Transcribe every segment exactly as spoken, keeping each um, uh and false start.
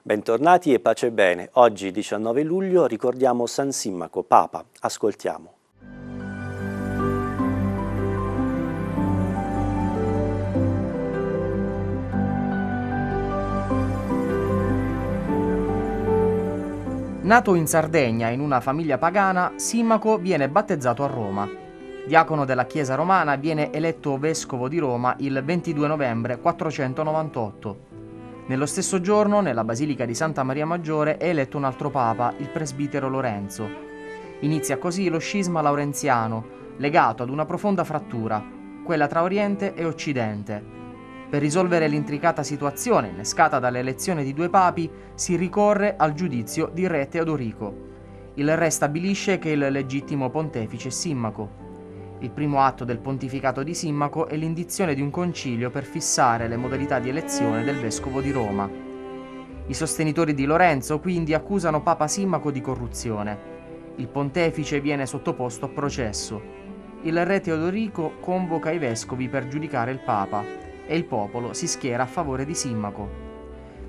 Bentornati e pace e bene. Oggi, diciannove luglio, ricordiamo San Simmaco, Papa. Ascoltiamo. Nato in Sardegna in una famiglia pagana, Simmaco viene battezzato a Roma. Diacono della Chiesa romana, viene eletto vescovo di Roma il ventidue novembre quattrocentonovantotto. Nello stesso giorno, nella basilica di Santa Maria Maggiore, è eletto un altro papa, il presbitero Lorenzo. Inizia così lo scisma laurenziano, legato ad una profonda frattura, quella tra Oriente e Occidente. Per risolvere l'intricata situazione innescata dall'elezione di due papi, si ricorre al giudizio di re Teodorico. Il re stabilisce che il legittimo pontefice è Simmaco. Il primo atto del pontificato di Simmaco è l'indizione di un concilio per fissare le modalità di elezione del vescovo di Roma. I sostenitori di Lorenzo quindi accusano Papa Simmaco di corruzione. Il pontefice viene sottoposto a processo. Il re Teodorico convoca i vescovi per giudicare il Papa, e il popolo si schiera a favore di Simmaco.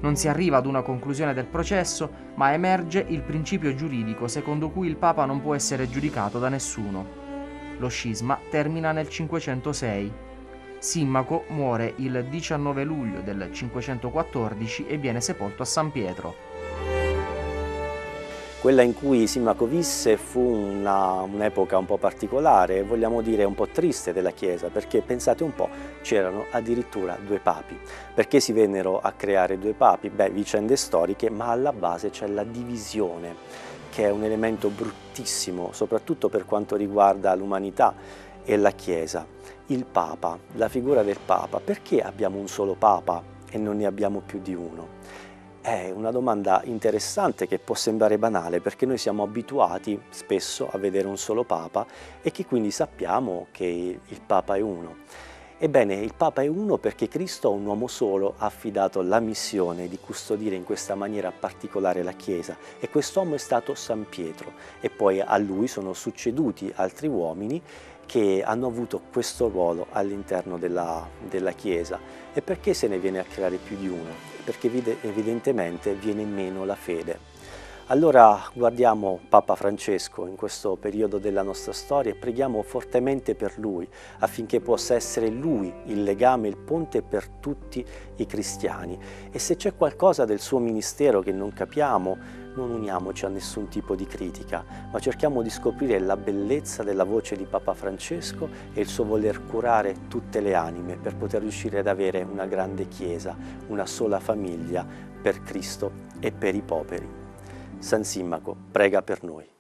Non si arriva ad una conclusione del processo, ma emerge il principio giuridico secondo cui il Papa non può essere giudicato da nessuno. Lo scisma termina nel cinquecentosei. Simmaco muore il diciannove luglio del cinquecentoquattordici e viene sepolto a San Pietro. Quella in cui Simmaco visse fu un'epoca un po' particolare, vogliamo dire un po' triste della Chiesa, perché pensate un po', c'erano addirittura due papi. Perché si vennero a creare due papi? Beh, vicende storiche, ma alla base c'è la divisione, che è un elemento bruttissimo, soprattutto per quanto riguarda l'umanità e la Chiesa. Il Papa, la figura del Papa, perché abbiamo un solo Papa e non ne abbiamo più di uno? È una domanda interessante che può sembrare banale perché noi siamo abituati spesso a vedere un solo Papa e che quindi sappiamo che il Papa è uno. Ebbene, il Papa è uno perché Cristo a un uomo solo ha affidato la missione di custodire in questa maniera particolare la Chiesa e quest'uomo è stato San Pietro e poi a lui sono succeduti altri uomini che hanno avuto questo ruolo all'interno della, della Chiesa. E perché se ne viene a creare più di uno? Perché evidentemente viene meno la fede. Allora guardiamo Papa Francesco in questo periodo della nostra storia e preghiamo fortemente per lui, affinché possa essere lui il legame, il ponte per tutti i cristiani. E se c'è qualcosa del suo ministero che non capiamo, non uniamoci a nessun tipo di critica, ma cerchiamo di scoprire la bellezza della voce di Papa Francesco e il suo voler curare tutte le anime per poter riuscire ad avere una grande Chiesa, una sola famiglia per Cristo e per i poveri. San Simmaco prega per noi.